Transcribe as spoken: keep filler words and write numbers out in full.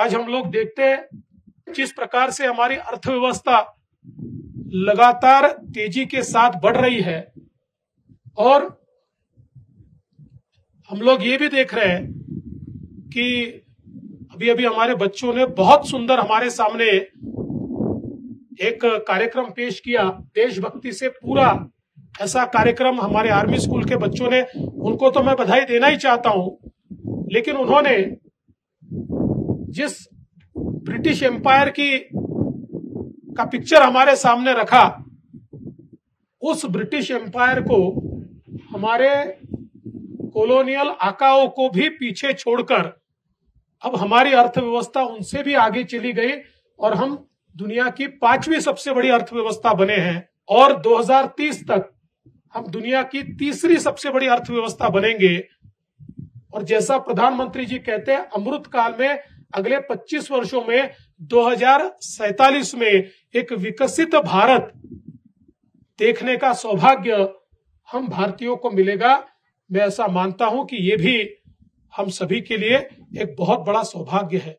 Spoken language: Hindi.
आज हम लोग देखते हैं जिस प्रकार से हमारी अर्थव्यवस्था लगातार तेजी के साथ बढ़ रही है, और हम लोग ये भी देख रहे हैं कि अभी अभी हमारे बच्चों ने बहुत सुंदर हमारे सामने एक कार्यक्रम पेश किया, देशभक्ति से पूरा ऐसा कार्यक्रम हमारे आर्मी स्कूल के बच्चों ने, उनको तो मैं बधाई देना ही चाहता हूं, लेकिन उन्होंने जिस ब्रिटिश एम्पायर की का पिक्चर हमारे सामने रखा, उस ब्रिटिश एम्पायर को, हमारे कॉलोनियल आकाओं को भी पीछे छोड़कर अब हमारी अर्थव्यवस्था उनसे भी आगे चली गई और हम दुनिया की पांचवी सबसे बड़ी अर्थव्यवस्था बने हैं, और दो हज़ार तीस तक हम दुनिया की तीसरी सबसे बड़ी अर्थव्यवस्था बनेंगे। और जैसा प्रधानमंत्री जी कहते हैं, अमृत काल में अगले पच्चीस वर्षों में दो हज़ार सैंतालीस में एक विकसित भारत देखने का सौभाग्य हम भारतीयों को मिलेगा। मैं ऐसा मानता हूं कि ये भी हम सभी के लिए एक बहुत बड़ा सौभाग्य है।